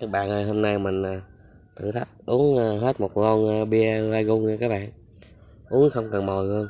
Các bạn ơi, hôm nay mình thử thách uống hết một lon bia Sài Gòn nha các bạn. Uống không cần mồi luôn.